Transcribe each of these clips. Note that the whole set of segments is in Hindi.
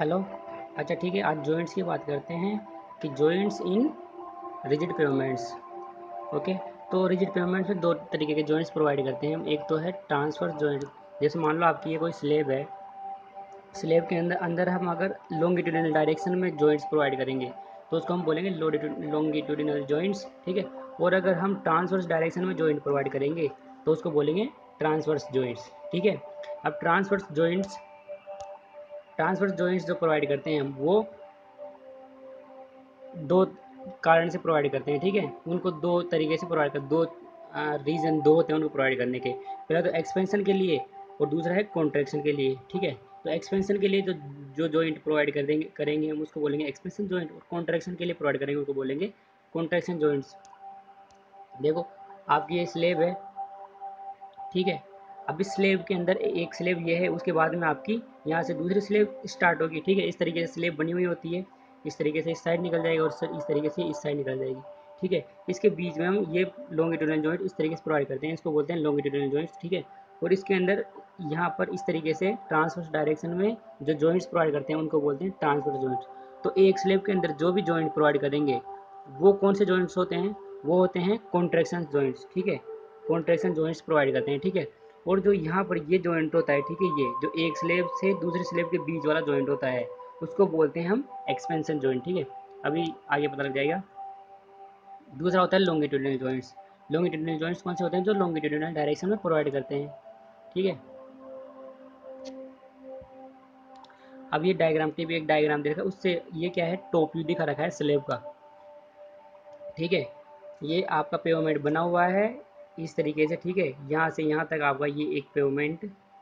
हेलो। अच्छा ठीक है, आज जॉइंट्स की बात करते हैं कि joints in rigid pyramids. Okay, तो रिजिड पिरामिड्स में दो तरीके के जॉइंट्स प्रोवाइड करते हैं। एक तो है ट्रांसवर्स जॉइंट। जैसे मान लो आपकी ये कोई स्लेब है, स्लेब के अंदर हम अगर लॉन्गिट्यूडिनल डायरेक्शन में जॉइंट्स प्रोवाइड करेंगे तो उसको हम बोलेंगे लॉन्गिट्यूडिनल जॉइंट्स, ठीक है। और अगर हम ट्रांसवर्स डायरेक्शन में जॉइंट प्रोवाइड करेंगे तो उसको बोलेंगे ट्रांसवर्स जॉइंट्स, ठीक है। अब ट्रांसवर्स जॉइंट्स जो प्रोवाइड करते हैं हम, वो दो कारण से प्रोवाइड करते हैं, ठीक है। उनको दो तरीके से प्रोवाइड कर, दो रीज़न दो होते हैं उनको प्रोवाइड करने के। पहला तो एक्सपेंशन के लिए और दूसरा है कॉन्ट्रैक्शन के लिए, ठीक है। तो एक्सपेंशन के लिए जो जॉइंट प्रोवाइड करेंगे हम उसको बोलेंगे एक्सपेंशन जॉइंट, और कॉन्ट्रैक्शन के लिए प्रोवाइड करेंगे उनको बोलेंगे कॉन्ट्रैक्शन जॉइंट्स। देखो आपकी ये स्लेब है, ठीक है। अब इस स्लेब के अंदर एक स्लेब ये है, उसके बाद में आपकी यहाँ से दूसरी स्लेब स्टार्ट होगी, ठीक है। इस तरीके से स्लेब बनी हुई होती है, इस तरीके से इस साइड निकल जाएगी और इस तरीके से इस साइड निकल जाएगी, ठीक है। इसके बीच में हम ये लॉन्गिट्यूडिनल जॉइंट इस तरीके से प्रोवाइड करते हैं, इसको बोलते हैं लॉन्गिट्यूडिनल जॉइंट्स, ठीक है। और इसके अंदर यहाँ पर इस तरीके से ट्रांसवर्स डायरेक्शन में जो जॉइंट्स प्रोवाइड करते हैं उनको बोलते हैं ट्रांसवर्स जॉइंट्स। तो एक स्लेब के अंदर जो भी जॉइंट प्रोवाइड करेंगे वो कौन से जॉइंट्स होते हैं, वो होते हैं कॉन्ट्रैक्शन जॉइंट्स, ठीक है। कॉन्ट्रैक्शन जॉइंट्स प्रोवाइड करते हैं, ठीक है। और जो यहाँ पर ये जॉइंट होता है, ठीक है, ये जो एक स्लेब से दूसरे स्लेब के बीच वाला जॉइंट होता है उसको बोलते हैं हम एक्सपेंशन जॉइंट, ठीक है। अभी आगे पता लग जाएगा। दूसरा होता है लॉन्गिट्यूडिनल जॉइंट्स। लॉन्गिट्यूडिनल जॉइंट्स कौन से होते हैं, जो लॉन्गिट्यूडिनल डायरेक्शन में प्रोवाइड करते हैं, ठीक है। अब ये डायग्राम के भी एक डायग्राम देखा, उससे ये क्या है, टॉप व्यू दिखा रखा है स्लेब का, ठीक है। ये आपका पेवमेंट बना हुआ है इस तरीके से, ठीक है। यहाँ से यहाँ तक आपका ये एक पेवमेंट,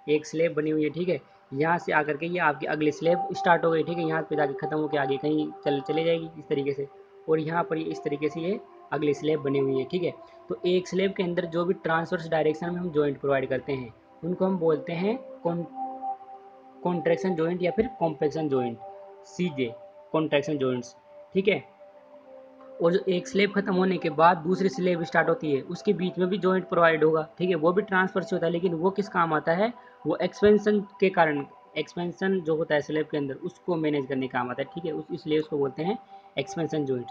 एक स्लेब बनी हुई है, ठीक है। यहाँ से आकर के ये आपकी अगली स्लेब स्टार्ट हो गई, ठीक है। यहाँ पे जाके ख़त्म होकर आगे कहीं चले जाएगी इस तरीके से, और यहाँ पर इस तरीके से ये अगली स्लेब बनी हुई है, ठीक है। तो एक स्लेब के अंदर जो भी ट्रांसवर्स डायरेक्शन में हम जॉइंट प्रोवाइड करते हैं उनको हम बोलते हैं कॉन्ट्रैक्शन जॉइंट या फिर compression joint, CJ contraction joints, ठीक है। और जो एक स्लेब खत्म होने के बाद दूसरी स्लेब स्टार्ट होती है उसके बीच में भी जॉइंट प्रोवाइड होगा, ठीक है। वो भी ट्रांसवर्स होता है, लेकिन वो किस काम आता है, वो एक्सपेंशन के कारण, एक्सपेंशन जो होता है स्लेब के अंदर उसको मैनेज करने का काम आता है, ठीक है। इसलिए उसको बोलते हैं एक्सपेंशन जॉइंट।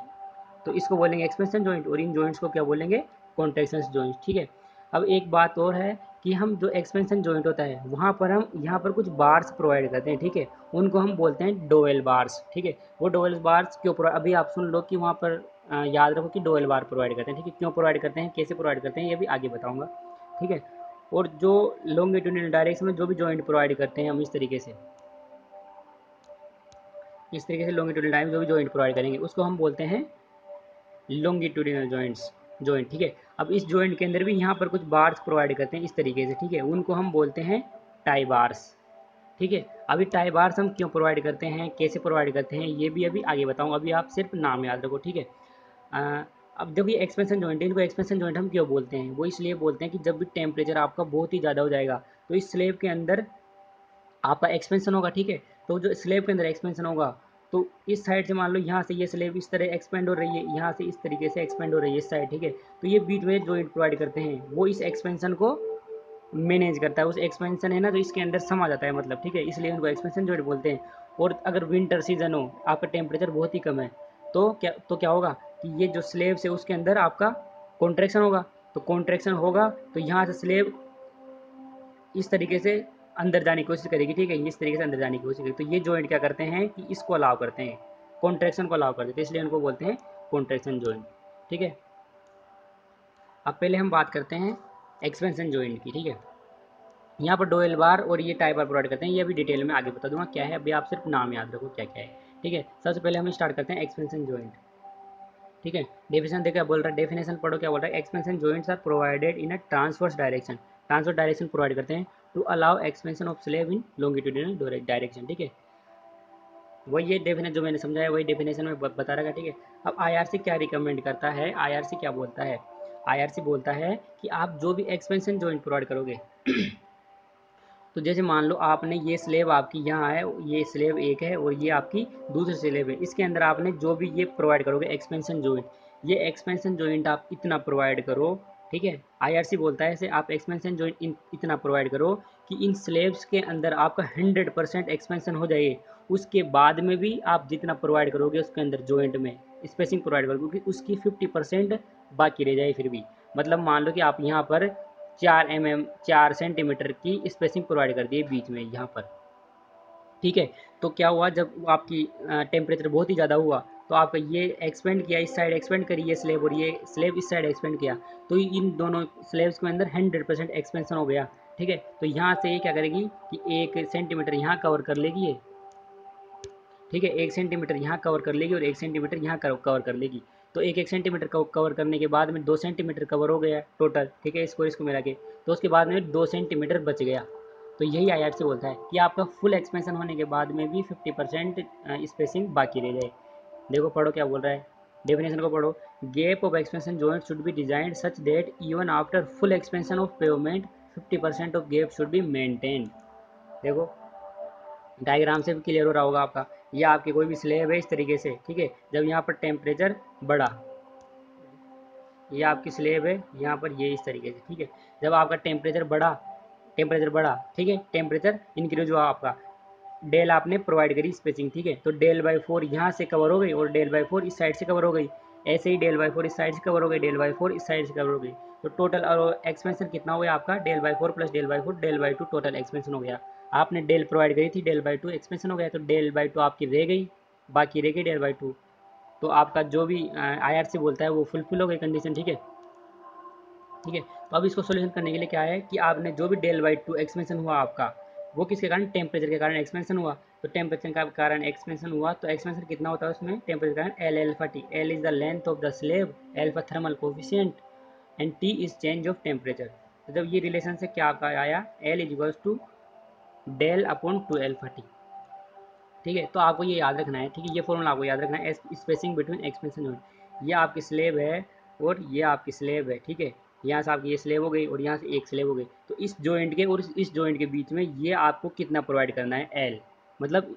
तो इसको बोलेंगे एक्सपेंशन जॉइंट और इन जॉइंट्स को क्या बोलेंगे, कॉन्ट्रैक्शन जॉइंट, ठीक है। अब एक बात और है कि हम जो एक्सपेंशन जॉइंट होता है वहाँ पर हम यहाँ पर कुछ बार्स प्रोवाइड करते हैं, ठीक है। उनको हम बोलते हैं डोवेल बार्स, ठीक है। वो डोवेल बार्स क्यों अभी आप सुन लो कि वहाँ पर याद रखो कि डोवेल बार प्रोवाइड करते हैं, ठीक है। क्यों प्रोवाइड करते हैं, कैसे प्रोवाइड करते हैं, ये भी आगे बताऊंगा, ठीक है। और जो लॉन्गिट्यूडिनल डायरेक्शन में जो भी जॉइंट प्रोवाइड करते हैं हम इस तरीके से लॉन्गिट्यूडिनल डायरेक्शन जो भी जॉइंट प्रोवाइड करेंगे उसको हम बोलते हैं लॉन्गिट्यूडिनल जॉइंट, ठीक है। अब इस जॉइंट के अंदर भी यहाँ पर कुछ बार्स प्रोवाइड करते हैं इस तरीके से, ठीक है। उनको हम बोलते हैं टाई बार्स, ठीक है। अभी टाई बार्स हम क्यों प्रोवाइड करते हैं, कैसे प्रोवाइड करते हैं, ये भी अभी आगे बताऊँगा। अभी आप सिर्फ नाम याद रखो, ठीक है। अब जब ये एक्सपेंशन जॉइंट है, इनको एक्सपेंशन जॉइंट हम क्यों बोलते हैं, वो इसलिए बोलते हैं कि जब भी टेम्परेचर आपका बहुत ही ज़्यादा हो जाएगा तो इस स्लेब के अंदर आपका एक्सपेंशन होगा, ठीक है। तो जो स्लेब के अंदर एक्सपेंशन होगा तो इस साइड से मान लो यहाँ से ये स्लेब इस तरह एक्सपेंड हो रही है, यहाँ से इस तरीके से एक्सपेंड हो रही है इस साइड, ठीक है। तो ये बीच में जॉइंट प्रोवाइड करते हैं, वो इस एक्सपेंशन को मैनेज करता है, उस एक्सपेंशन है ना जो इसके अंदर समा जाता है मतलब, ठीक है। इसलिए उनको एक्सपेंशन जॉइंट बोलते हैं। और अगर विंटर सीजन हो, आपका टेम्परेचर बहुत ही कम है, तो क्या होगा कि ये जो स्लेब है उसके अंदर आपका कॉन्ट्रैक्शन होगा, तो कॉन्ट्रैक्शन होगा तो यहाँ से स्लेब इस तरीके से अंदर जाने की कोशिश करेगी, ठीक है। इस तरीके से अंदर जाने की कोशिश करेगी, तो ये जॉइंट क्या करते हैं कि इसको अलाउ करते हैं, कॉन्ट्रैक्शन को अलाउ कर देते हैं, इसलिए उनको बोलते हैं कॉन्ट्रैक्शन जॉइंट, ठीक है। अब पहले हम बात करते हैं एक्सपेंशन जॉइंट की, ठीक है। यहाँ पर डोवेल बार और ये टाई बार प्रोवाइड करते हैं, ये भी डिटेल में आगे बता दूंगा क्या है, अभी आप सिर्फ नाम याद रखो क्या क्या है, ठीक है। सबसे पहले हम स्टार्ट करते हैं एक्सपेंशन जॉइंट, ठीक है। डेफिनेशन देखो क्या बोल रहा है, डेफिनेशन पढ़ो क्या बोल रहा है, expansion joints are provided in a transverse direction. Transverse direction provide करते हैं to allow expansion of slab in longitudinal direction, ठीक है। वही ये डेफिनेशन जो मैंने समझाया वही डेफिनेशन में बता रहा है, ठीक है। अब IRC क्या रिकमेंड करता है, IRC क्या बोलता है, IRC बोलता है कि आप जो भी एक्सपेंशन जॉइंट प्रोवाइड करोगे तो जैसे मान लो आपने ये स्लेब आपकी यहाँ है, ये स्लेब एक है और ये आपकी दूसरी स्लेब है, इसके अंदर आपने जो भी ये प्रोवाइड करोगे एक्सपेंशन जॉइंट, ये एक्सपेंशन जॉइंट आप इतना प्रोवाइड करो, ठीक है। IRC बोलता है आप एक्सपेंशन जॉइंट इतना प्रोवाइड करो कि इन स्लेब्स के अंदर आपका 100% एक्सपेंशन हो जाएगी। उसके बाद में भी आप जितना प्रोवाइड करोगे उसके अंदर जॉइंट में स्पेसिंग प्रोवाइड करोगे, क्योंकि उसकी 50% बाकी रह जाए फिर भी। मतलब मान लो कि आप यहाँ पर 4 सेंटीमीटर की स्पेसिंग प्रोवाइड कर दिए बीच में यहाँ पर, ठीक है। तो क्या हुआ, जब आपकी टेम्परेचर बहुत ही ज़्यादा हुआ तो आप ये एक्सपेंड किया, इस साइड एक्सपेंड करी ये स्लेब और ये स्लेब इस साइड एक्सपेंड किया, तो इन दोनों स्लेब्स के अंदर 100% एक्सपेंशन हो गया, ठीक है। तो यहाँ से ये क्या करेगी कि 1 सेंटीमीटर यहाँ कवर कर लेगी ये, ठीक है, 1 सेंटीमीटर यहाँ कवर कर लेगी और 1 सेंटीमीटर यहाँ कवर कर लेगी। तो 1 सेंटीमीटर कवर करने के बाद में 2 सेंटीमीटर कवर हो गया टोटल, ठीक है, इसको मिला के। तो उसके बाद में 2 सेंटीमीटर बच गया। तो यही IRC बोलता है कि आपका फुल एक्सपेंशन होने के बाद में भी 50% स्पेसिंग बाकी रह जाए। देखो पढ़ो क्या बोल रहा है, डेफिनेशन को पढ़ो। Gap of expansion joint should be designed such that even after full expansion of pavement 50% of gap should be maintain. देखो डायग्राम से भी क्लियर हो रहा होगा आपका, या आपकी कोई भी स्लेब है इस तरीके से, ठीक है। जब यहाँ पर टेम्परेचर बढ़ा, यह आपकी स्लेब है यहाँ पर, ये इस तरीके से, ठीक है। जब आपका टेम्परेचर बढ़ा, ठीक है, टेम्परेचर इंक्रीज हुआ, आपका डेल आपने प्रोवाइड करी स्पेसिंग, ठीक है। तो डेल/4 यहाँ से कवर हो गई और डेल/4 इस साइड से कवर हो गई, ऐसे ही डेल/4 इस साइड से कवर हो गई, डेल/4 इस साइड से कवर हो गई। तो टोटल और एक्सपेंशन कितना हो गया आपका, डेल/4 प्लस डेल/4 डेल/2 टोटल एक्सपेंशन हो गया। आपने डेल प्रोवाइड करी थी, डेल/2 एक्सपेंशन हो गया, तो डेल/2 आपकी रह गई, बाकी रह गई डेल/2। तो आपका जो भी IRC बोलता है वो फुलफिल हो गई कंडीशन, ठीक है, ठीक है। तो अब इसको सोल्यूशन करने के लिए क्या है कि आपने जो भी डेल/2 एक्सपेंशन हुआ आपका, वो किसके कारण, टेम्परेचर के कारण एक्सपेंशन हुआ। तो टेम्परेचर का कारण एक्सपेंशन हुआ, तो एक्सपेंशन कितना होता है उसमें, टेम्परेचर कारण L/T। L is the length of the slab, L for thermal coefficient and T is change of temperature. तो जब ये रिलेशन से क्या आपका आया, L = del/2 L/T, ठीक है। तो आपको ये याद रखना है, ठीक है, ये फॉर्मूला आपको याद रखना है, स्पेसिंग बिटवीन एक्सपेंशन जॉइंट। ये आपकी स्लेब है और ये आपकी स्लेब है, ठीक है। यहाँ से आपकी ये स्लेब हो गई और यहाँ से एक स्लेब हो गई। तो इस जॉइंट के और इस जॉइंट के बीच में ये आपको कितना प्रोवाइड करना है, L, मतलब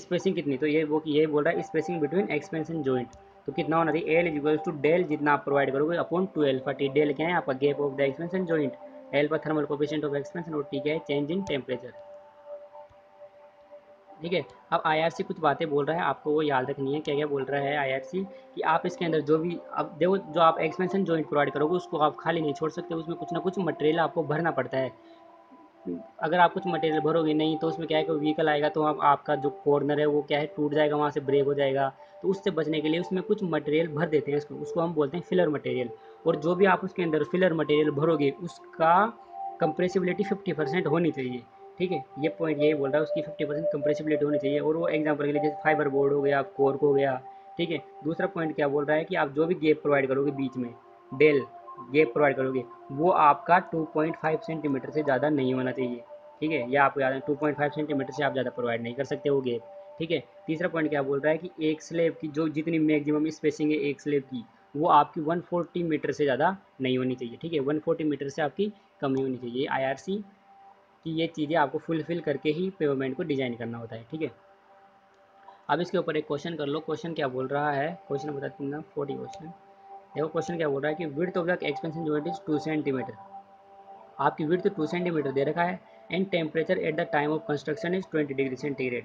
स्पेसिंग कितनी। तो ये वो ये बोल रहा है स्पेसिंग बिटवीन एक्सपेंशन जॉइंट, तो कितना होना चाहिए, L = del जितना आप प्रोवाइड करोगे / 2 L/T। डेल क्या है आपका, gap of the expansion joint, L पर थर्मल कोफिशिएंट ऑफ एक्सपेंशन और T क्या है, चेंज इन टेम्परेचर, ठीक है। अब IRC कुछ बातें बोल रहा है, आपको वो याद रखनी है। क्या क्या बोल रहा है IRC कि आप इसके अंदर जो भी, अब देखो जो आप एक्सपेंशन जॉइंट प्रोवाइड करोगे उसको आप खाली नहीं छोड़ सकते, उसमें कुछ ना कुछ मटेरियल आपको भरना पड़ता है। अगर आप कुछ मटेरियल भरोगे नहीं तो उसमें क्या है कि व्हीकल आएगा तो आपका जो कॉर्नर है वो क्या है, टूट जाएगा, वहाँ से ब्रेक हो जाएगा। तो उससे बचने के लिए उसमें कुछ मटेरियल भर देते हैं, उसको हम बोलते हैं फिलर मटेरियल। और जो भी आप उसके अंदर फिलर मटेरियल भरोगे उसका कंप्रेसिबिलिटी 50% होनी चाहिए, ठीक है। ये पॉइंट यही बोल रहा है, उसकी 50% कंप्रेसिबिलिटी होनी चाहिए। और वो एग्जांपल के लिए जैसे फाइबर बोर्ड हो गया, कोर्क हो गया, ठीक है। दूसरा पॉइंट क्या बोल रहा है कि आप जो भी गैप प्रोवाइड करोगे बीच में, डेल गैप प्रोवाइड करोगे, वो आपका 2.5 सेंटीमीटर से ज़्यादा नहीं होना चाहिए, ठीक है। या आपको याद है 2.5 सेंटीमीटर से आप ज़्यादा प्रोवाइड नहीं कर सकते वो गैप, ठीक है। तीसरा पॉइंट क्या बोल रहा है कि एक स्लेब की जो जितनी मैक्सिमम स्पेसिंग है एक स्लेब की, वो आपकी 140 मीटर से ज़्यादा नहीं होनी चाहिए, ठीक है। 140 मीटर से आपकी कमी होनी चाहिए। IRC कि ये चीज़ें आपको फुलफिल करके ही पेवमेंट को डिज़ाइन करना होता है, ठीक है। अब इसके ऊपर एक क्वेश्चन कर लो। क्वेश्चन क्या बोल रहा है, क्वेश्चन बता दूंगा 40 क्वेश्चन। देखो क्वेश्चन क्या बोल रहा है कि width of the expansion joint is 2 centimetre. आपकी विड्थ 2 सेंटीमीटर दे रखा है and temperature at the time of construction is 20 degree centigrade.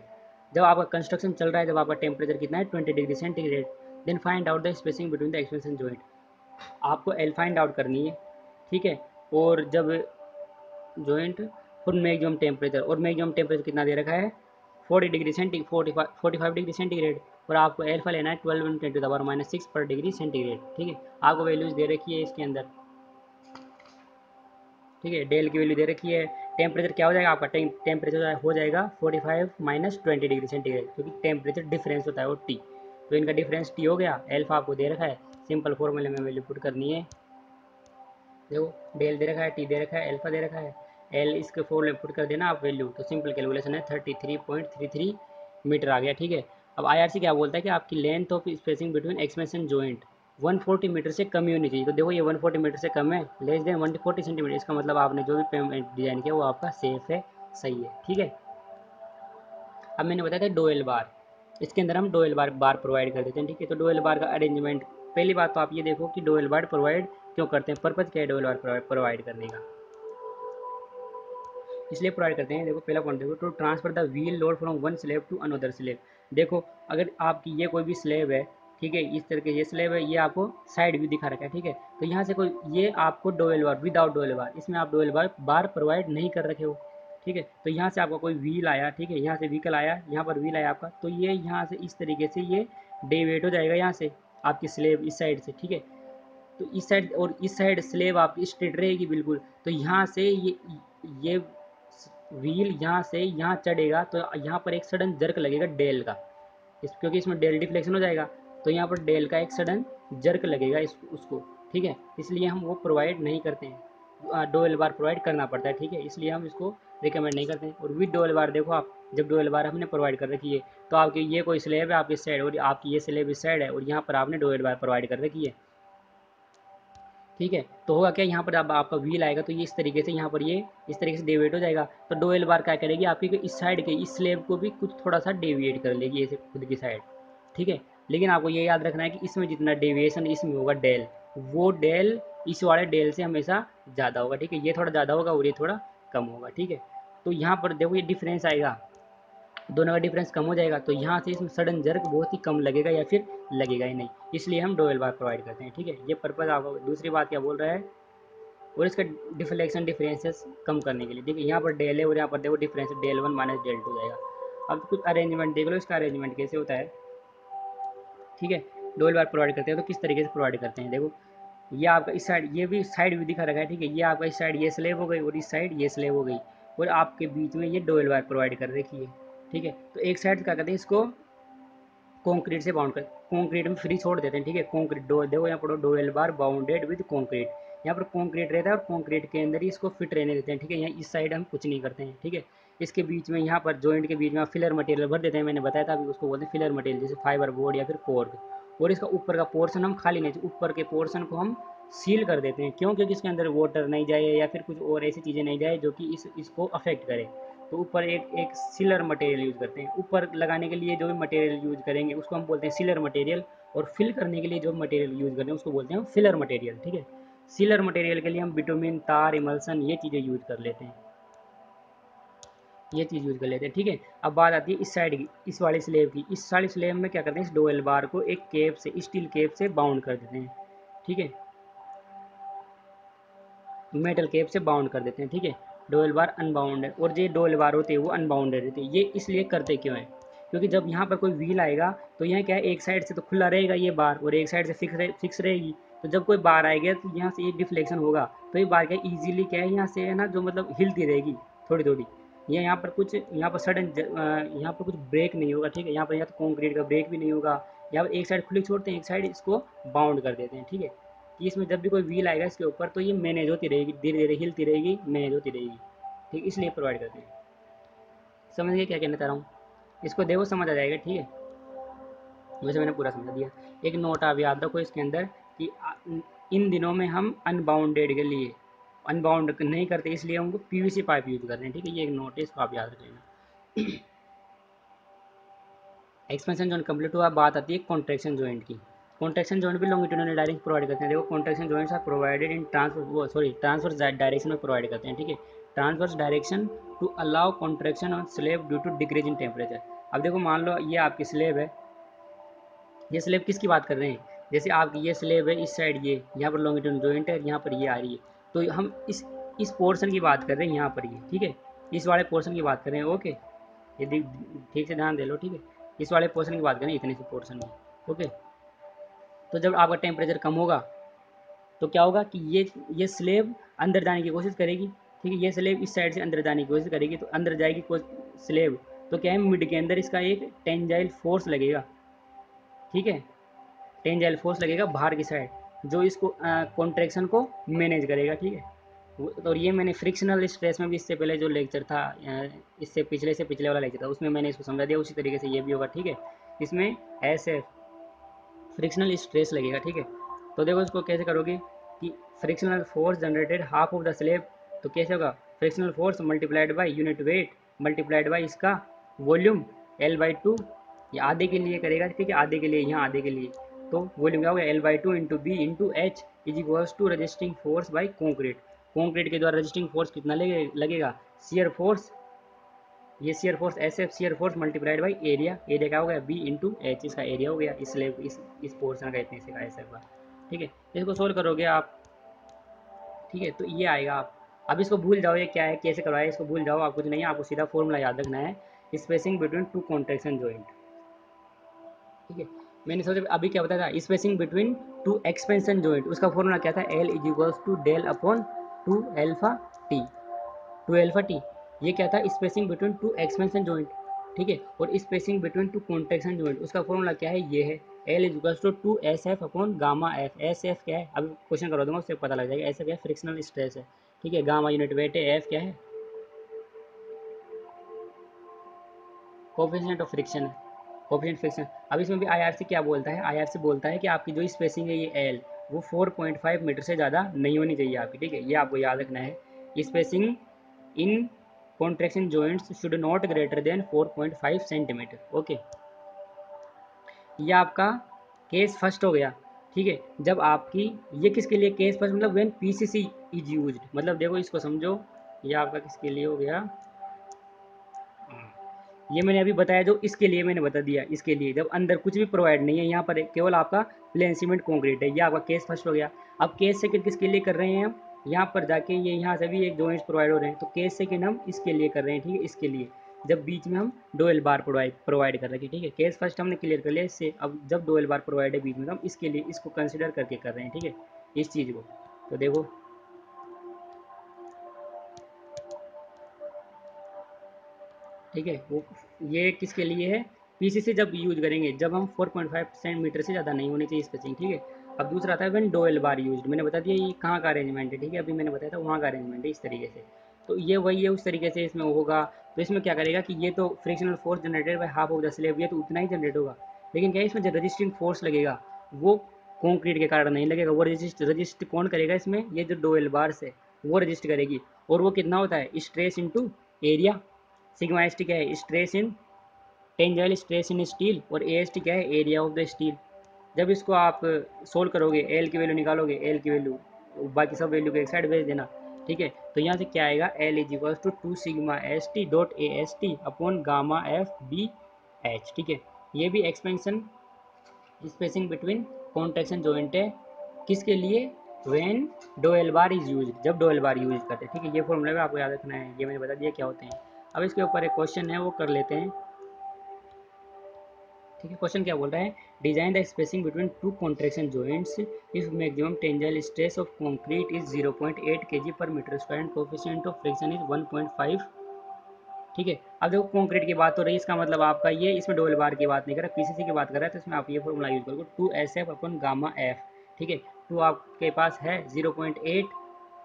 जब आपका कंस्ट्रक्शन चल रहा है, जब आपका टेम्परेचर कितना है, 20 degree centigrade. Then find out the spacing between the expansion joint. आपको L फाइंड आउट करनी है, ठीक है। और जब जॉइंट और मैक्सिमम टेम्परेचर, और मैक्सिमम टेम्परेचर कितना दे रखा है, 45 डिग्री सेंटीग्रेड। और आपको एल्फा लेना है 12 × 10⁻⁶ पर डिग्री सेंटीग्रेड, ठीक है। आपको वैल्यूज दे रखी है इसके अंदर, ठीक है। डेल की वैल्यू दे रखी है, टेम्परेचर क्या हो जाएगा आपका, टेम्परेचर हो जाएगा 45 - 20 डिग्री सेंटीग्रेड, क्योंकि टेम्परेचर डिफरेंस होता है वो T, तो इनका डिफरेंस T हो गया। एल्फा आपको दे रखा है, सिंपल फॉर्मूले में वैल्यू पुट करनी है। देखो डेल दे रखा है, T दे रखा है, एल्फा दे रखा है, L इसके फॉर्म में पुट कर देना आप वैल्यू। तो सिंपल कैलकुलेशन है, 33.33 मीटर आ गया, ठीक है। अब IRC क्या बोलता है कि आपकी length of spacing between expansion joint 140 metre से कम ही होनी चाहिए। तो देखो ये 140 मीटर से कम है, लेस देन 140 सेंटीमीटर, इसका मतलब आपने जो भी पेमेंट डिजाइन किया वो आपका सेफ है, सही है, ठीक है। अब मैंने बताया था डोएल बार, इसके अंदर हम डोएल बार प्रोवाइड कर देते हैं, ठीक है। तो डोएल बार का अरेंजमेंट, पहली बात तो आप ये देखो कि डोएल बार प्रोवाइड क्यों करते हैं, पर्पज क्या है डोएल बार प्रोवाइड करने का। इसलिए प्रोवाइड करते हैं। देखो पहला पॉइंट देखो, to transfer the wheel load from one slab to another slab. देखो अगर आपकी ये कोई भी स्लेब है, ठीक है, इस तरह के ये स्लेब है, ये आपको साइड व्यू दिखा रखा है, ठीक है, तो यहाँ से कोई ये आपको dowel bar without dowel bar, इसमें आप डोवेल बार प्रोवाइड नहीं कर रखे हो, ठीक है, तो यहाँ से आपका कोई व्हील आया, ठीक है, यहाँ से व्हीकल आया, यहाँ पर व्हील आया आपका, तो ये यहाँ से इस तरीके से ये डेविएट हो जाएगा यहाँ से आपकी स्लेब इस साइड से, ठीक है, तो इस साइड और इस साइड स्लेब आपकी स्ट्रेट रहेगी बिल्कुल, तो यहाँ से ये व्हील यहाँ से यहाँ चढ़ेगा तो यहाँ पर एक सडन जर्क लगेगा डेल का, क्योंकि इसमें डेल डिफ्लेक्शन हो जाएगा, तो यहाँ पर डेल का एक सडन जर्क लगेगा उसको, ठीक है, इसलिए हम वो प्रोवाइड नहीं करते हैं, डोवेल बार प्रोवाइड करना पड़ता है, ठीक है, इसलिए हम इसको रिकमेंड नहीं करते हैं। और विद डोवेल बार देखो आप, जब डोवेल बार हमने प्रोवाइड कर रखी है तो आपकी ये कोई स्लेब है आपकी साइड और आपकी ये स्लेब इस साइड है और यहाँ पर आपने डोवेल बार प्रोवाइड कर रखी है, ठीक है, तो होगा क्या यहाँ पर अब आपका व्हील आएगा तो ये इस तरीके से यहाँ पर ये इस तरीके से डेविएट हो जाएगा, तो डोवेल बार क्या करेगी आपकी इस साइड के इस स्लेब को भी कुछ थोड़ा सा डेविएट कर लेगी ऐसे खुद की साइड, ठीक है, लेकिन आपको ये याद रखना है कि इसमें जितना डेविएशन इसमें होगा डेल, वो डेल इस वाले डेल से हमेशा ज़्यादा होगा, ठीक है, ये थोड़ा ज़्यादा होगा और ये थोड़ा कम होगा, ठीक है, तो यहाँ पर देखो ये डिफरेंस आएगा, दोनों का डिफरेंस कम हो जाएगा, तो यहाँ से इसमें सडन जर्क बहुत ही कम लगेगा या फिर लगेगा ही नहीं, इसलिए हम डोवेल बार प्रोवाइड करते हैं, ठीक है, ये पर्पज़ आपको। दूसरी बात क्या बोल रहा है, और इसका डिफ्लेक्शन डिफरेंसेस कम करने के लिए, ठीक है, यहाँ पर डेल है और यहाँ पर देखो difference del one minus del two जाएगा। अब कुछ अरेंजमेंट देख लो इसका अरेंजमेंट कैसे होता है, ठीक है, डोवेल बार प्रोवाइड करते हैं तो किस तरीके से प्रोवाइड करते हैं। देखो ये आपका इस साइड ये भी साइड भी दिखा रखा है, ठीक है, ये आपका इस साइड ये स्लेब हो गई और इस साइड ये स्लेब हो गई और आपके बीच में ये डोवेल बार प्रोवाइड कर रखी है, ठीक है, तो एक साइड क्या करते हैं इसको कंक्रीट से बाउंड कर कंक्रीट में फ्री छोड़ देते हैं, ठीक है, कंक्रीट डो देखो यहाँ पर dowel bar bounded with concrete, यहाँ पर कंक्रीट रहता है और कंक्रीट के अंदर ही इसको फिट रहने देते हैं, ठीक है, यहाँ इस साइड हम कुछ नहीं करते हैं, ठीक है, इसके बीच में यहाँ पर जॉइंट के बीच में फिलर मटेरियल भर देते हैं, मैंने बताया था अभी उसको बोलते हैं फिलर मटेरियल, जैसे फाइबर बोर्ड या फिर कॉर्ड, और इसका ऊपर का पोर्शन हम खाली नहीं, ऊपर के पोर्शन को हम सील कर देते हैं, क्यों, क्योंकि इसके अंदर वाटर नहीं जाए या फिर कुछ और ऐसी चीज़ें नहीं जाए जो कि इसको अफेक्ट करे, तो ऊपर एक सीलर मटेरियल यूज़ करते हैं। ऊपर लगाने के लिए जो भी मटेरियल यूज़ करेंगे उसको हम बोलते हैं सीलर मटेरियल, और फिल करने के लिए जो मटेरियल यूज़ करते हैं उसको बोलते हैं फिलर मटेरियल, ठीक है, सीलर मटेरियल के लिए हम बिटुमिन, तार, इमल्सन ये चीज़ें यूज़ कर लेते हैं, ये चीज़ यूज़ कर लेते हैं, ठीक है। अब बात आती है इस साइड की, इस वाली स्लेब की, इस वाली स्लेब में क्या करते हैं इस डोवेल बार को एक केप से स्टील केप से बाउंड कर देते हैं, ठीक है, मेटल केप से बाउंड कर देते हैं, ठीक है, डोवेल बार अनबाउंड है और जो डोवेल बार होते हैं वो अनबाउंडेड रहते हैं। ये इसलिए करते क्यों है, क्योंकि जब यहाँ पर कोई व्हील आएगा तो यहाँ क्या है एक साइड से तो खुला रहेगा ये बार और एक साइड से फिक्स रहेगी, तो जब कोई बार आएगा तो यहाँ से ये डिफ्लेक्शन होगा तो ये बार क्या ईजिली क्या है यहाँ से है ना जो मतलब हिलती रहेगी थोड़ी थोड़ी, ये यहाँ पर कुछ यहाँ पर सडन यहाँ पर कुछ ब्रेक नहीं होगा, ठीक है, यहाँ पर या तो कॉन्क्रीट का ब्रेक भी नहीं होगा, यहाँ पर एक साइड खुली छोड़ते हैं एक साइड इसको बाउंड कर देते हैं, ठीक है, इसमें जब भी कोई व्हील आएगा इसके ऊपर तो ये मैनेज होती रहेगी, धीरे धीरे हिलती रहेगी, मैनेज होती रहेगी, ठीक, इसलिए प्रोवाइड करते हैं। समझ गए क्या कहना चाह रहा हूँ, इसको देखो समझ आ जाएगा, ठीक है, वैसे मैंने पूरा समझा दिया। एक नोट आप याद रखो इसके अंदर कि इन दिनों में हम अनबाउंडेड के लिए अनबाउंड नहीं करते, इसलिए हमको PVC पाइप यूज करते हैं, ठीक है, ये एक नोट है, इसको आप याद रखेंगे। एक्सपेंशन जॉइंट कम्प्लीट हुआ, बात आती है कॉन्ट्रेक्शन जॉइंट की। कॉन्ट्रेक्शन जॉइंट भी लॉन्गिट्यूडिनल डायरेक्शन प्रोवाइड करते हैं। देखो contraction joints are provided in transverse direction में प्रोवाइड करते हैं, ठीक है, transverse direction to allow contraction on slab due to decrease in temperature. अब देखो मान लो ये आपकी स्लेब है, ये स्लेब किसकी बात कर रहे हैं, जैसे आपकी ये स्लेब है इस साइड ये यहाँ पर लॉन्गिट्यूडिनल जॉइंट है यहाँ पर ये आ रही है, तो हम इस पोर्शन की बात कर रहे हैं यहाँ पर ये, ठीक है, इस वाले पोर्शन की बात कर रहे हैं, ओके, ये ठीक से ध्यान दे लो, ठीक है, इस वाले पोर्शन की बात कर रहे हैं, इतने से पोर्शन में, ओके, तो जब आपका टेम्परेचर कम होगा तो क्या होगा कि ये स्लेब अंदर जाने की कोशिश करेगी, ठीक है, ये स्लेब इस साइड से अंदर जाने की कोशिश करेगी, तो अंदर जाएगी कोई स्लेब तो क्या है मिड के अंदर इसका एक टेंजाइल फोर्स लगेगा, ठीक है, टेंजाइल फोर्स लगेगा बाहर की साइड जो इसको कॉन्ट्रेक्शन को मैनेज करेगा, ठीक है, और ये मैंने फ्रिक्शनल स्ट्रेस में भी इससे पहले जो लेक्चर था इससे पिछले वाला लेक्चर था उसमें मैंने इसको समझा दिया, उसी तरीके से ये भी होगा, ठीक है, इसमें ऐसे फ्रिक्शनल स्ट्रेस लगेगा, ठीक है, तो देखो इसको कैसे करोगे कि frictional force generated half of the slab, तो कैसे होगा frictional force multiplied by unit weight multiplied by इसका वॉल्यूम L/2, ये आधे के लिए करेगा, ठीक है, आधे के लिए यहाँ आधे के लिए, तो वॉल्यूम क्या होगा L/2 into B into H is equals to resisting force by concrete के द्वारा रजिस्टिंग फोर्स कितना लगेगा shear force, ये shear force SF shear force multiplied by area, area क्या हो गया B इंटू एच, इसका एरिया हो गया, इसलिए इस पोर्सन का इतने से का SF का, ठीक है। इसको सोल्व करोगे आप, ठीक है, तो ये आएगा। आप अब इसको भूल जाओ, ये क्या है कैसे करवाया इसको भूल जाओ, आपको कुछ नहीं है, आपको सीधा फॉर्मूला याद रखना है, spacing between two contraction joint, ठीक है। मैंने सोचा अभी क्या बताया था, spacing between two expansion joint, उसका फॉर्मूला क्या था, L is equals to del upon two alpha T, two alpha T, ये क्या था, spacing between two expansion joint, ठीक है। और spacing between two contraction joint उसका फॉर्मूला क्या है, ये है L is equals to two S F upon gamma F. S F क्या है अभी क्वेश्चन करवा दूंगा उससे पता लग जाएगा, एस एफ क्या है, फ्रिक्शनल स्ट्रेस है, ठीक है। गामा यूनिट वेट है, एफ क्या है, कोफिशिएंट ऑफ फ्रिक्शन है, कोफिशिएंट फ्रिक्शन। अब इसमें भी आईआरसी क्या बोलता है, आईआरसी बोलता है कि आपकी जो स्पेसिंग है ये एल वो 4.5 मीटर से ज़्यादा नहीं होनी चाहिए आपकी, ठीक है, ये आपको याद रखना है। Spacing in contraction joints should not greater than 4.5 centimetre, okay. यह आपका केस फर्स्ट हो गया, ठीक है। जब आपकी ये किसके लिए केस फर्स्ट, मतलब व्हेन पीसीसी इज यूज्ड, मतलब देखो इसको समझो, ये आपका किसके लिए हो गया, ये मैंने अभी बताया जो इसके लिए मैंने बता दिया, इसके लिए जब अंदर कुछ भी प्रोवाइड नहीं है, यहाँ पर केवल आपका प्लेन सीमेंट कॉन्क्रीट है, यह आपका केस फर्स्ट हो गया। अब केस सेकंड किसके लिए कर रहे हैं हम, यहाँ पर जाके ये यहाँ से भी एक जॉइंट्स प्रोवाइड हो रहे हैं, तो केस सेकंड हम इसके लिए कर रहे हैं, ठीक है, इसके लिए जब बीच में हम डोएल बार प्रोवाइड कर रहे हैं, ठीक है। केस फर्स्ट हमने क्लियर कर लिया इससे, अब जब डोएल बार प्रोवाइड है बीच में, हम इसके लिए इसको कंसिडर करके कर रहे हैं, ठीक है, इस चीज़ को। तो देखो ठीक है, वो ये किसके लिए है, पीसीसी जब यूज करेंगे जब हम 4.5 सेंटीमीटर से ज़्यादा नहीं होनी चाहिए स्पेसिंग, ठीक है। अब दूसरा आता है व्हेन डोएल बार यूज, मैंने बता दिया ये कहाँ का अरेंजमेंट है, ठीक है, अभी मैंने बताया था वहाँ का अरेंजमेंट है इस तरीके से, तो ये वही है उस तरीके से इसमें होगा। तो इसमें क्या करेगा कि ये तो frictional force generated by half of the slab, ये तो उतना ही जनरेट होगा, लेकिन क्या है इसमें जो रजिस्टिंग फोर्स लगेगा वो कॉन्क्रीट के कारण नहीं लगेगा, वो रजिस्ट कौन करेगा इसमें, ये जो डोएल बार है वो रजिस्ट करेगी। और वो कितना होता है, stress into area, sigma S T क्या है, stress in tensile stress in steel, और ए एस टी क्या है, एरिया ऑफ द स्टील। जब इसको आप सोल्व करोगे, एल की वैल्यू निकालोगे, एल की वैल्यू बाकी सब वैल्यू को एक साइड भेज देना, ठीक है। तो यहाँ से क्या आएगा, L is equal to two sigma S T dot A S T upon gamma F B H, ठीक है। ये भी expansion spacing between contraction joint है, किसके लिए, when dowel bar is use, जब डोएल बार यूज करते हैं, ठीक है। ये फॉर्मूला भी आपको याद रखना है, ये मैंने बता दिया क्या होते हैं। अब इसके ऊपर एक क्वेश्चन है वो कर लेते हैं, ठीक है। क्वेश्चन क्या बोल रहा है, design the spacing between two contraction joints if maximum tensile stress of concrete is 0.8 kg per metre square and coefficient of friction is 1.5, ठीक है। अब देखो कंक्रीट की बात हो रही है, इसका मतलब आपका ये, इसमें डोएल बार की बात नहीं कर रहा, पीसीसी की बात कर रहा है, तो इसमें आप ये फॉर्मूला यूज करोगे 2sf अपॉन गामा एफ, ठीक है। 2 आपके पास है 0.8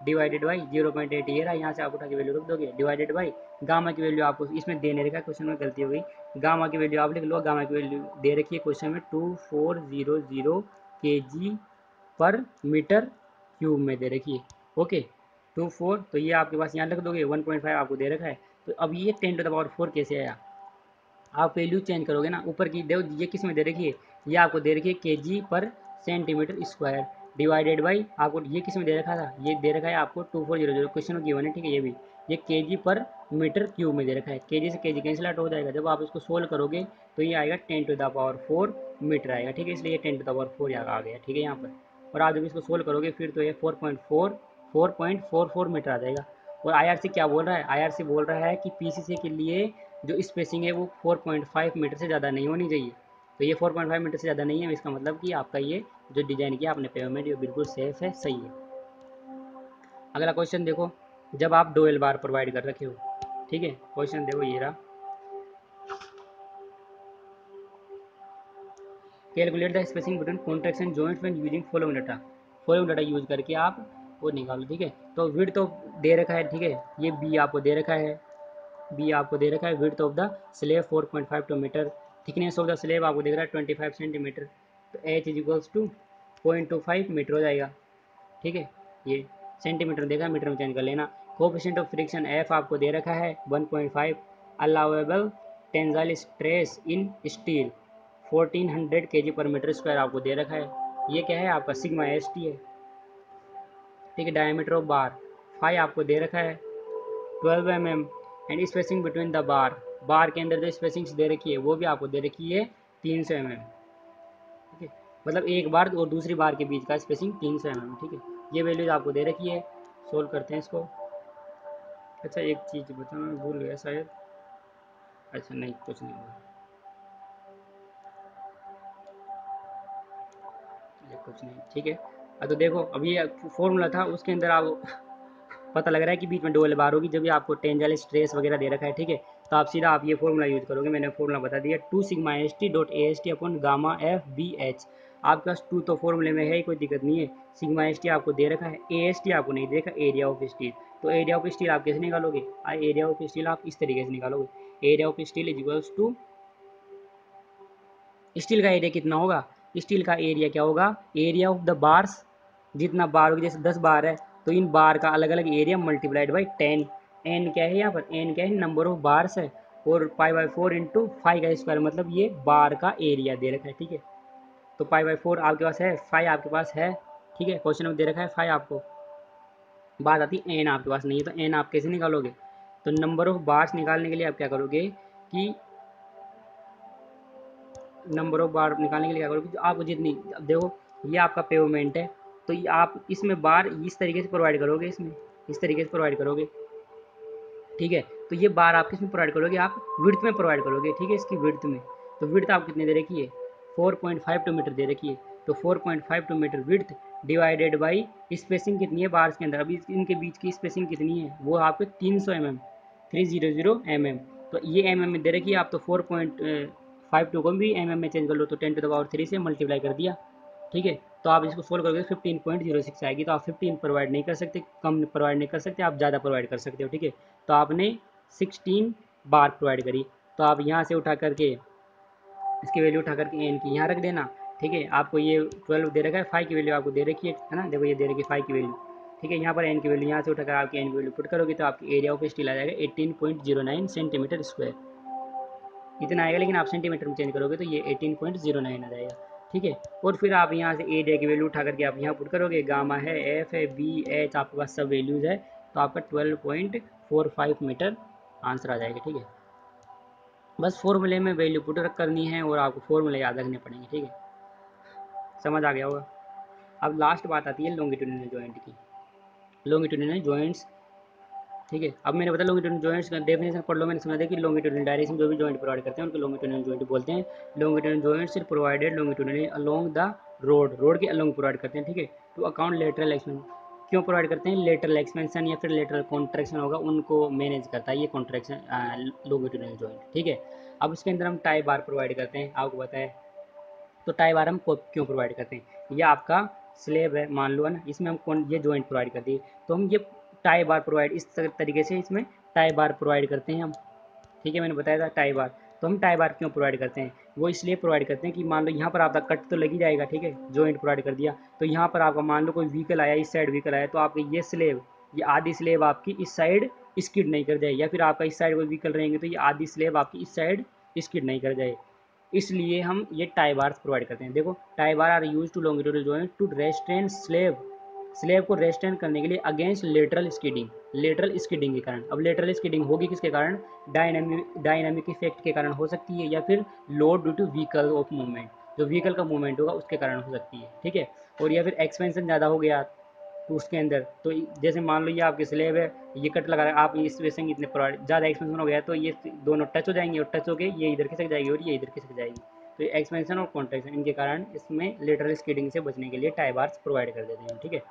डिवाइडेड बाई 0.8 ये रहा, यहाँ से आप उठा के वैल्यू रख दोगे, डिवाइडेड बाई गामा की वैल्यू, आपको इसमें देने रखा, क्वेश्चन में गलती हो गई, गामा की वैल्यू आप लिख लो, गामा की वैल्यू दे रखी है क्वेश्चन में 2400 kg पर मीटर क्यूब में दे रखी है, ओके 24, तो ये आपके पास यहाँ लिख दोगे, 1.5 आपको दे रखा है। तो अब ये 10^4 कैसे आया, आप वैल्यू चेंज करोगे ना, ऊपर की देखो ये किस में दे रखी है, ये आपको दे रखी है kg पर सेंटीमीटर स्क्वायर डिवाइडेड बाई, आपको ये किस में दे रखा था, ये दे रखा है आपको 2400 क्वेश्चन में गिवन है, ठीक है। ये भी ये केजी पर मीटर क्यूब में दे रखा है, केजी से केजी कैंसिल आउट हो जाएगा, जब आप इसको सोल्व करोगे तो ये आएगा 10^4 मीटर आएगा, ठीक है, इसलिए ये 10^4 यहाँ आ गया, ठीक है यहाँ पर। और आप जब इसको सोल्व करोगे फिर तो ये 4.44 मीटर आ जाएगा। और आईआरसी क्या बोल रहा है, आईआरसी बोल रहा है कि पीसीसी के लिए जो स्पेसिंग है वो 4.5 मीटर से ज़्यादा नहीं होनी चाहिए, तो ये 4.5 मीटर से ज़्यादा नहीं है, इसका मतलब कि आपका ये जो डिज़ाइन किया आपने पेमेंट ये बिल्कुल सेफ है, सही है। अगला क्वेश्चन देखो, जब आप डोएल बार प्रोवाइड कर रखे हो, ठीक है, क्वेश्चन देखो ये रहा, calculate the spacing between contraction joint when using following data use करके आप वो निकालो, ठीक है। तो विड्थ तो दे रखा है, ठीक है, ये बी आपको दे रखा है, बी आपको दे रखा है width of the slab 4.5 metre, thickness of the slab आपको देख रहा है 25 सेंटीमीटर, तो H is equals to 0.25 metre हो जाएगा, ठीक है, ये सेंटीमीटर देखा, मीटर में चेंज कर लेना। कोफिशिएंट ऑफ फ्रिक्शन एफ आपको दे रखा है 1.5, allowable tensile stress in steel 1400 kg per metre square आपको दे रखा है, ये क्या है आपका सिग्मा एस टी है, ठीक है। डायमीटर ऑफ बार फाइव आपको दे रखा है, 12 mm and spacing between the bar, bar के अंदर जो स्पेसिंग्स दे रखी है वो भी आपको दे रखी है 300 mm, ठीक है। मतलब एक बार और दूसरी बार के बीच का स्पेसिंग 300 mm, ठीक है। ये वैल्यूज आपको दे रखी है, सोल्व करते हैं इसको। अच्छा एक चीज़ बताना भूल गया शायद, अच्छा नहीं कुछ नहीं हुआ, कुछ नहीं, ठीक है। तो देखो अभी फॉर्मूला था उसके अंदर आप पता लग रहा है कि बीच में डबल बार होगी जब भी आपको टेंजेल स्ट्रेस वगैरह दे रखा है, ठीक है। तो आप सीधा आप ये फॉर्मूला यूज़ करोगे, मैंने फॉर्मूला बता दिया 2σ ST.AST अपॉन गामा FBH। आपके पास 2 तो फॉर्मूले में है ही, कोई दिक्कत नहीं है। σ ST आपको दे रखा है, AST आपको नहीं देखा, एरिया ऑफ स्टील। तो एरिया ऑफ स्टील आप कैसे निकालोगे, एरिया ऑफ स्टील आप इस तरीके से निकालोगे, area of steel equals to, steel का एरिया कितना होगा, स्टील का एरिया क्या होगा, एरिया ऑफ द बार्स, जितना बार होगी जैसे 10 बार है तो इन बार का अलग अलग एरिया मल्टीप्लाइड बाई 10। एन क्या है यहाँ पर, एन क्या है नंबर ऑफ बार्स है, और π/4 इंटू फाइव का स्क्वायर, मतलब ये बार का एरिया दे रखा है, ठीक है। तो π/4 आपके पास है, फाइव आपके पास है, ठीक है। क्वेश्चन में दे रखा है फाइव, आपको बात आती है एन आपके पास नहीं है, तो एन आप कैसे निकालोगे। तो नंबर ऑफ बार्स निकालने के लिए आप क्या करोगे कि नंबर ऑफ बार निकालने के लिए क्या करोगे, तो आपको जितनी, देखो ये आपका पेवमेंट है तो ये आप इसमें बार इस तरीके से प्रोवाइड करोगे, इसमें इस तरीके से प्रोवाइड करोगे, ठीक है। तो ये बार आप किसमें प्रोवाइड करोगे, आप विड्थ में प्रोवाइड करोगे, ठीक है, इसकी विड्थ में। तो विड्थ आप कितने दे रखी है, 4.52 मीटर दे रखी है। तो 4.52 metre width divided by spacing कितनी है बार्स के अंदर, अभी इनके बीच की स्पेसिंग कितनी है वो आपके 300 mm, 300 mm। तो ये mm में दे रखी है आप, तो 4.52 को भी mm में चेंज कर लो, तो 10³ से मल्टीप्लाई कर दिया, ठीक है। तो आप इसको सोल्व करोगे 15.06 आएगी। तो आप 15 प्रोवाइड नहीं कर सकते, कम प्रोवाइड नहीं कर सकते, आप ज़्यादा प्रोवाइड कर सकते हो, ठीक है। तो आपने 16 बार प्रोवाइड करी, तो आप यहाँ से उठा करके इसकी वैल्यू उठा करके एन की यहाँ रख देना, ठीक है। आपको ये 12 दे रखा है, फाइव की वैल्यू आपको दे रखी है ना, देखो ये दे रखी है फाइव की वैल्यू, ठीक है। यहाँ पर एन की वैल्यू यहाँ से उठाकर आपकी एन की वैल्यू पुट करोगे तो आपकी एरिया ऑफ स्टील आ जाएगा 18.09 सेंटीमीटर स्क्वायर, इतना आएगा, लेकिन आप सेंटीमीटर में चेंज करोगे तो ये 18.09 आ जाएगा, ठीक है। और फिर आप यहाँ से एरिया की वैल्यू उठा करके आप यहाँ पुट करोगे, गामा है, एफ है, बी, एच, आपके पास सब वैल्यूज है, तो आपका 12.45 मीटर आंसर आ जाएगा, ठीक है। बस फॉर्मूले में वैल्यू पुट करनी है और आपको फॉर्मूले याद रखने पड़ेंगे, ठीक है, समझ आ गया होगा। अब लास्ट बात आती है लॉन्गिट्यूडिनल जॉइंट की, लॉन्गिट्यूडिनल जॉइंट्स, ठीक है। अब मैंने बता लॉन्गिट्यूडिनल जॉइंट्स का डेफिनेशन पढ़ लो, मैंने समझा दिया कि लॉन्गिट्यूडिनल डायरेक्शन जो भी जॉइंट प्रोवाइड करते हैं उनको लॉन्गिट्यूडिनल जॉइंट बोलते हैं। Longitudinal joints provided longitudinally along the road, road के अलोंग प्रोवाइड करते हैं, ठीक है। तो अकाउंट लेटरल एक्सपेंशन क्यों प्रोवाइड करते हैं, लेटरल एक्सपेंशन या फिर लेटरल कॉन्ट्रैक्शन होगा उनको मैनेज करता है ये कॉन्ट्रैक्शन लॉन्गिट्यूडिनल जॉइंट, ठीक है। अब इसके अंदर हम टाई बार प्रोवाइड करते हैं, आपको पता है। तो टाई बार हम क्यों प्रोवाइड करते हैं, ये आपका स्लेब है मान लो ना, इसमें हम कौन ये जॉइंट प्रोवाइड करते हैं, तो हम ये टाई बार प्रोवाइड इस तरीके से इसमें टाई बार प्रोवाइड करते हैं हम, ठीक है। मैंने बताया था टाई बार, तो हम टाई बार क्यों प्रोवाइड करते हैं, वो इसलिए प्रोवाइड करते हैं कि मान लो यहाँ पर आपका कट तो लगी जाएगा, ठीक है, जॉइंट प्रोवाइड कर दिया। तो यहाँ पर आपका मान लो कोई व्हीकल आया, इस साइड व्हीकल आया, तो आपकी ये स्लेब, ये आधी स्लेब आपकी इस साइड स्किड नहीं कर जाए, या फिर आपका इस साइड कोई व्हीकल रहेंगे तो ये आधी स्लेब आपकी इस साइड स्किड नहीं कर जाए, इसलिए हम ये टाई बार प्रोवाइड करते हैं। देखो tie bar are use to longitudinal joint to restrain slab, slab को रेस्ट्रेंट करने के लिए against lateral skidding, lateral skidding के कारण। अब लेटरल स्किडिंग होगी किसके कारण, डायनामिक इफेक्ट के कारण हो सकती है, या फिर load due to vehicle of movement, जो व्हीकल का मूवमेंट होगा उसके कारण हो सकती है, ठीक है। और या फिर एक्सपेंशन ज़्यादा हो गया तो उसके अंदर, तो जैसे मान लो ये आपकी स्लेब है, ये कट लगा रहा है, आप इस स्पेसिंग इतने ज़्यादा एक्सपेंशन हो गया तो ये दोनों टच हो जाएंगे, और टच होकर ये इधर खिसक जाएगी और ये इधर खिसक जाएगी, तो एक्सपेंशन और कॉन्ट्रैक्शन इनके कारण इसमें लेटरल स्किडिंग से बचने के लिए टाई बार्स प्रोवाइड कर देते हैं, ठीक है।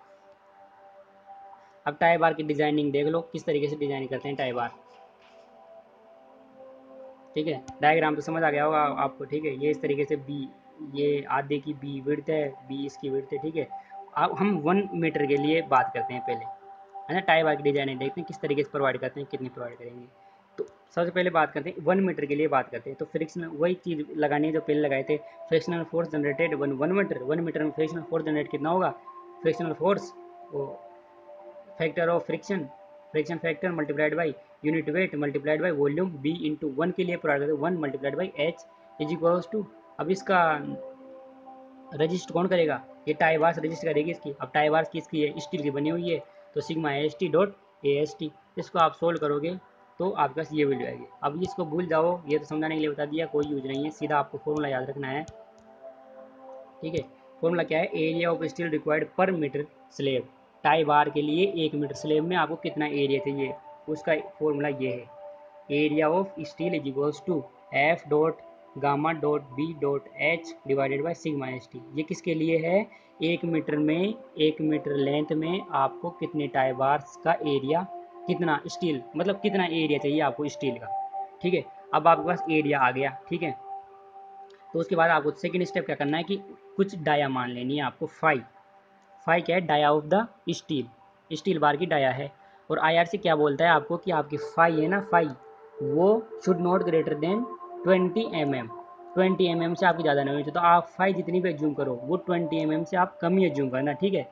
अब टाई बार की डिजाइनिंग देख लो, किस तरीके से डिजाइन करते हैं टाई बार, ठीक है। डायग्राम तो समझ आ गया होगा आपको, ठीक है। ये इस तरीके से बी, ये आधे की बी विड्थ है, बी इसकी विड्थ है, ठीक है। अब हम 1 मीटर के लिए बात करते हैं पहले, है ना, टाई बार की डिजाइनिंग देखते हैं किस तरीके से प्रोवाइड करते हैं, कितनी प्रोवाइड करेंगे। तो सबसे पहले बात करते हैं 1 मीटर के लिए बात करते हैं, तो फ्रिक्शनल वही चीज़ लगानी है जो पहले लगाए थे, frictional force generated 1 metre, 1 metre में फ्रिक्शनल फोर्स जनरेट कितना होगा, frictional force factor of friction, friction factor multiplied by unit weight multiplied by volume, B into 1 के लिए प्रोवाइड करते हैं, 1 multiplied by h is equals to, अब इसका रजिस्ट कौन करेगा, ये टाई बार्स रजिस्ट करेगी इसकी। अब टाई बार्स किसकी है, स्टील की बनी हुई है, तो σ ST.AST इसको आप सोल्व करोगे तो आपके पास ये वैल्यू आएगी। अब इसको भूल जाओ, ये तो समझाने के लिए बता दिया, कोई यूज नहीं है, सीधा आपको फॉर्मूला याद रखना है। ठीक है, फॉर्मूला क्या है? Area of steel required per metre slab, tie bar के लिए 1 मीटर स्लेब में आपको कितना एरिया चाहिए, उसका फॉर्मूला ये है, area of steel is equals to F.gamma.b.h divided by sigma S T. ये किसके लिए है? 1 मीटर में, 1 मीटर लेंथ में आपको कितने टाई बार्स का एरिया, कितना स्टील, मतलब कितना एरिया चाहिए आपको स्टील का। ठीक है, अब आपके पास एरिया आ गया। ठीक है, तो उसके बाद आपको सेकेंड स्टेप क्या करना है कि कुछ डाया मान लेनी है आपको, फाई क्या है? Dia of the steel, steel bar की डाया है। और IRC क्या बोलता है आपको कि आपकी फाई है ना, फाई वो should not greater than 20 mm, 20 mm से आपकी ज़्यादा नहीं होनी चाहिए। तो आप फाई जितनी भी एज्यूम करो वो 20 mm से आप कम ही एज्यूम करना। ठीक है,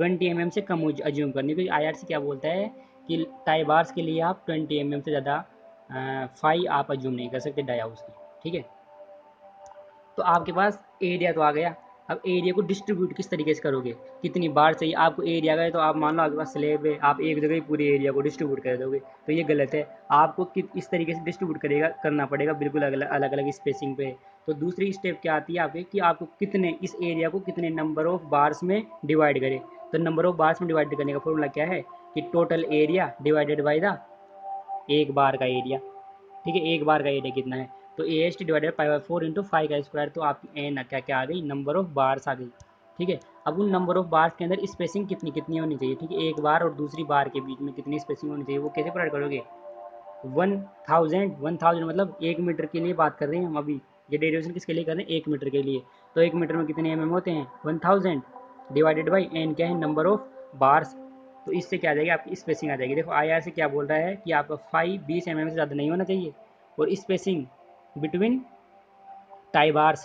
20 mm से कम एज्यूम करनी, क्योंकि IRC क्या बोलता है कि टाई बार्स के लिए आप 20 mm से ज़्यादा फाई आप एज्यूम नहीं कर सकते डाया उसकी। ठीक है, तो आपके पास एरिया तो आ गया। अब एरिया को डिस्ट्रीब्यूट किस तरीके से करोगे, कितनी बार चाहिए आपको एरिया का है? तो आप मान लो आपके पास स्लेब है, आप एक जगह ही पूरे एरिया को डिस्ट्रीब्यूट कर दोगे तो ये गलत है। आपको इस तरीके से डिस्ट्रीब्यूट करना पड़ेगा, बिल्कुल अलग अलग स्पेसिंग पे। तो दूसरी स्टेप क्या आती है आपके कि आपको कितने, इस एरिया को कितने नंबर ऑफ बार्स में डिवाइड करें। तो नंबर ऑफ बार्स में डिवाइड करने का फॉर्मूला क्या है कि total area divided by the एक बार का एरिया। ठीक है, एक बार का एरिया कितना है तो AST divided pi by 4 into phi का स्क्वायर। तो आपकी एन क्या आ गई? नंबर ऑफ बार्स आ गई। ठीक है, अब उन नंबर ऑफ बार्स के अंदर स्पेसिंग कितनी कितनी होनी चाहिए? ठीक है, एक बार और दूसरी बार के बीच में कितनी स्पेसिंग होनी चाहिए वो कैसे प्रोवाइड करोगे? 1000 मतलब 1 मीटर के लिए बात कर रहे हैं हम अभी, ये डेरिवेशन किसके लिए कर रहे हैं? 1 मीटर के लिए। तो 1 मीटर में कितने mm होते हैं? 1000 डिवाइडेड बाई एन क्या है? Number of bars. तो इससे क्या आ जाएगी? आपकी स्पेसिंग आ जाएगी। देखो IRC क्या बोल रहा है कि आपका फाई 20 mm से ज़्यादा नहीं होना चाहिए और spacing between tie bars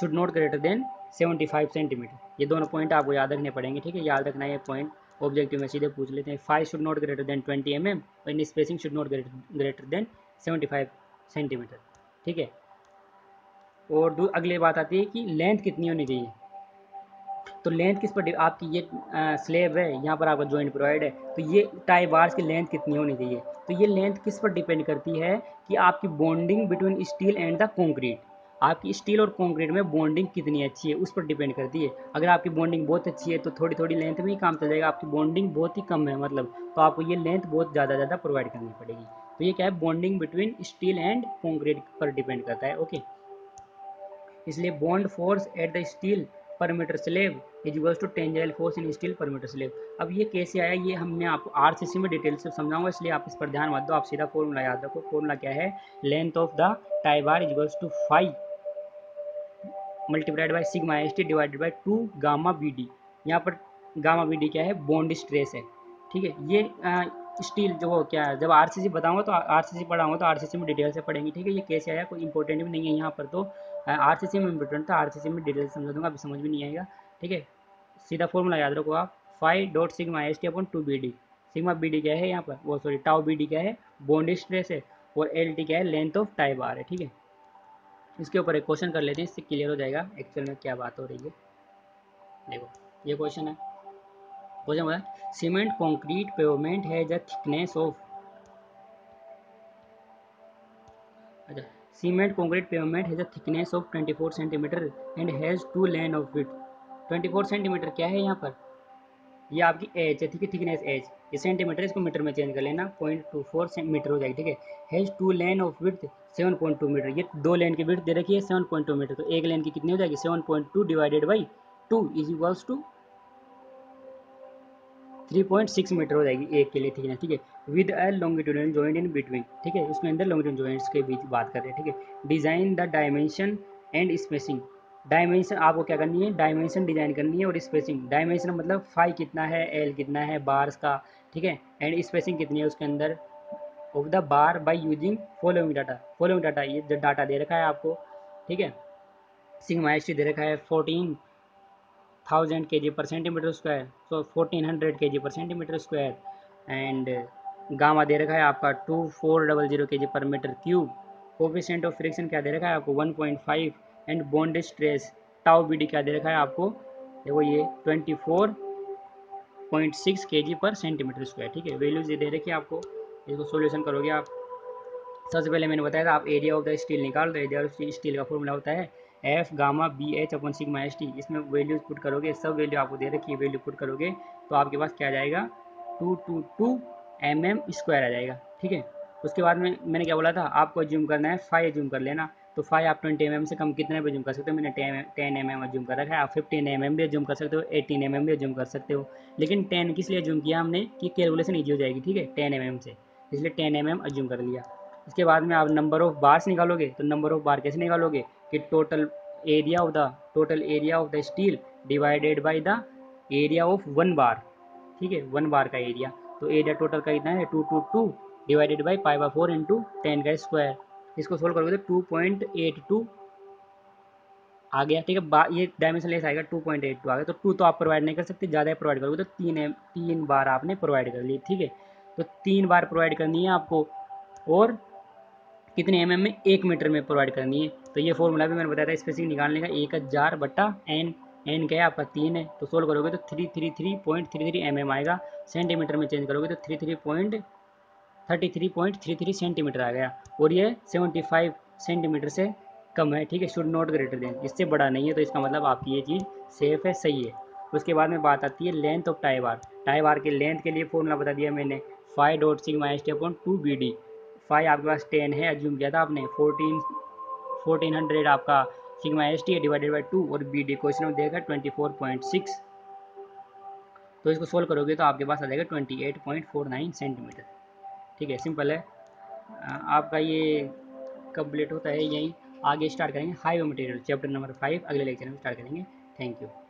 should not greater than 75 centimetre. ये दोनों पॉइंट आपको याद रखने पड़ेंगे। ठीक है, याद रखना ये पॉइंट, ऑब्जेक्टिव में सीधे पूछ लेते हैं। Phi should not greater than 20 mm और इन spacing should not greater than 75 centimetre. ठीक है, और अगली बात आती है कि लेंथ कितनी होनी चाहिए। तो लेंथ किस पर आपकी ये स्लेब है, यहाँ पर आपका जॉइंट प्रोवाइड है, तो ये टाई बार्स की लेंथ कितनी होनी चाहिए? तो ये लेंथ किस पर डिपेंड करती है कि आपकी bonding between steel and the concrete, आपकी स्टील और कंक्रीट में बॉन्डिंग कितनी अच्छी है उस पर डिपेंड करती है। अगर आपकी बॉन्डिंग बहुत अच्छी है तो थोड़ी थोड़ी लेंथ में ही काम चल जाएगा, आपकी बॉन्डिंग बहुत ही कम है मतलब, तो आपको ये लेंथ बहुत ज़्यादा प्रोवाइड करनी पड़ेगी। तो ये क्या है? Bonding between steel and concrete पर डिपेंड करता है। ओके, इसलिए bond force at the steel per metre slab equals to tensile force in steel per metre slab. अब ये कैसे आया, ये हमने आपको RCC में डिटेल से समझाऊंगा, इसलिए आप इस पर ध्यान मत दो, आप सीधा फॉर्मूला याद रखो। फॉर्मूला क्या है? Length of the tie bar equals to phi multiplied by sigma S T divided by 2 gamma BD। यहाँ पर गामा BD क्या है? बॉन्ड स्ट्रेस है। ठीक है, ये स्टील जो क्या है, जब RCC बताऊँगा तो RCC पढ़ाऊँगा तो RCC में डिटेल से पढ़ेंगे। ठीक है, ये कैसे आया कोई इंपॉर्टेंट भी नहीं है यहाँ पर, तो RCC में इंपॉर्टेंट था, RCC में डिटेल समझा दूंगा, अभी समझ भी नहीं आएगा। ठीक है, सीधा फॉर्मूला याद रखो आप, 5 sigma S T upon 2 BD। Sigma BD क्या है यहाँ पर? वो सॉरी टाउ BD क्या है? बॉन्ड स्ट्रेस है। और LT क्या है? लेंथ ऑफ टाई बार है। ठीक है, इसके ऊपर एक क्वेश्चन कर लेते हैं, इससे क्लियर हो जाएगा एक्चुअल में क्या बात हो रही है। देखो ये क्वेश्चन है, क्वेश्चन बताया cement concrete pavement has a thickness of, अच्छा cement concrete pavement has a thickness of 24 centimetre and has 2 lane of width. 24 centimetre क्या है यहाँ पर? ये आपकी एच है। ठीक है, थिकनेस एच, ये सेंटीमीटर इसको मीटर में चेंज कर लेना, 0.24 मीटर हो जाएगी। ठीक है, has 2 lane of width 7.2 metre. ये 2 लेन की विड्थ दे रखी है 7.2 मीटर, तो 1 लेन की कितनी हो जाएगी? 7.2 divided by 2 is equals to 3.6 metre हो जाएगी एक के लिए। ठीक है, ठीक है, with a longitudinal joint in between. ठीक है, उसके अंदर लॉन्गिट्यूडनल जॉइंट्स के बीच बात कर रहे हैं। ठीक है, design the dimension and spacing. Dimension आपको क्या करनी है? डायमेंशन डिजाइन करनी है और स्पेसिंग। डायमेंशन मतलब फाई कितना है, एल कितना है बार्स का, ठीक है, एंड स्पेसिंग कितनी है उसके अंदर of the bar by using following data. Following data, ये जो डाटा दे रखा है आपको, ठीक है, सिग्मा एस टी दे रखा है 14,000 kg/cm², so 1400 kg/cm² and gamma दे रखा है आपका 2400 kg/m³। कोफिशिएंट ऑफ फ्रिक्शन क्या दे रखा है आपको? 1.5 and bond stress tau BD क्या दे रखा है आपको? देखो ये 24.6 kg/cm²। ठीक है, वैल्यूज ये दे रखी है आपको। इसको सोल्यूशन करोगे आप, सबसे पहले मैंने बताया था आप एरिया ऑफ द स्टील निकाल दो। एरिया ऑफ स्टील का फॉर्मूला होता है F gamma B H upon sigma S T. इसमें वैल्यूज पुट करोगे, सब वैल्यू आपको दे रखी है, वैल्यू पुट करोगे तो आपके पास क्या जाएगा 222 mm स्क्वायर आ जाएगा। ठीक है, उसके बाद में मैंने क्या बोला था आपको जूम करना है, फाइव जूम कर लेना। तो फाइव आप 20 mm से कम कितने पे जूम कर सकते हो, मैंने 10 mm जूम कर रखा है। आप 15 mm भी जूम कर सकते हो, 18 mm भी जूम कर सकते हो, लेकिन 10 किस लिए जूम किया हमने कि कैलकुलेशन ईजी हो जाएगी। ठीक है, 10 mm से, इसलिए 10 mm जूम कर लिया। उसके बाद में आप नंबर ऑफ़ बार्स निकालोगे, तो नंबर ऑफ़ बार कैसे निकालोगे कि total area of the steel divided by the area of one bar. ठीक है, वन बार का एरिया, तो एरिया टोटल का इतना है 222 divided by pi by 4 into 10 का स्क्वायर। इसको सोल्व करोगे तो 2.82 आ गया। ठीक है, ये डायमेंशन लेस आएगा, 2.82 आ गया। तो 2 तो आप प्रोवाइड नहीं कर सकते, ज़्यादा प्रोवाइड करोगे तो 3 बार आपने प्रोवाइड कर ली। ठीक है, तो 3 बार प्रोवाइड करनी है आपको, और कितने एमएम में, 1 मीटर में प्रोवाइड करनी है। तो ये फॉर्मूला भी मैंने बताया था स्पेसिंग निकालने का, 1000 बट्टा एन क्या है आपका 3 है, तो सोल्व करोगे तो 333.33 mm आएगा। सेंटीमीटर में चेंज करोगे तो 33.33 सेंटीमीटर आ गया, और ये 75 सेंटीमीटर से कम है। ठीक है, शुड नॉट ग्रेटर देन, इससे बड़ा नहीं है, तो इसका मतलब आपकी ये चीज़ सेफ है, सही है। उसके बाद में बात आती है length of tie bar. Tie bar के लेंथ के लिए फॉर्मूला बता दिया मैंने, 5.σ/2 BD। 5 आपके पास 10 है अज्यूम किया था आपने, 1400 आपका सिग्मा एस टी है डिवाइडेड बाई 2, और बी डी क्वेश्चन में देगा 24.6, तो इसको सोल्व करोगे तो आपके पास आ जाएगा 28.49 सेंटीमीटर। ठीक है, सिंपल है आपका, ये कंप्लीट होता है यहीं। आगे स्टार्ट करेंगे हाईवे मटेरियल चैप्टर नंबर 5 अगले लेक्चर में स्टार्ट करेंगे। Thank you.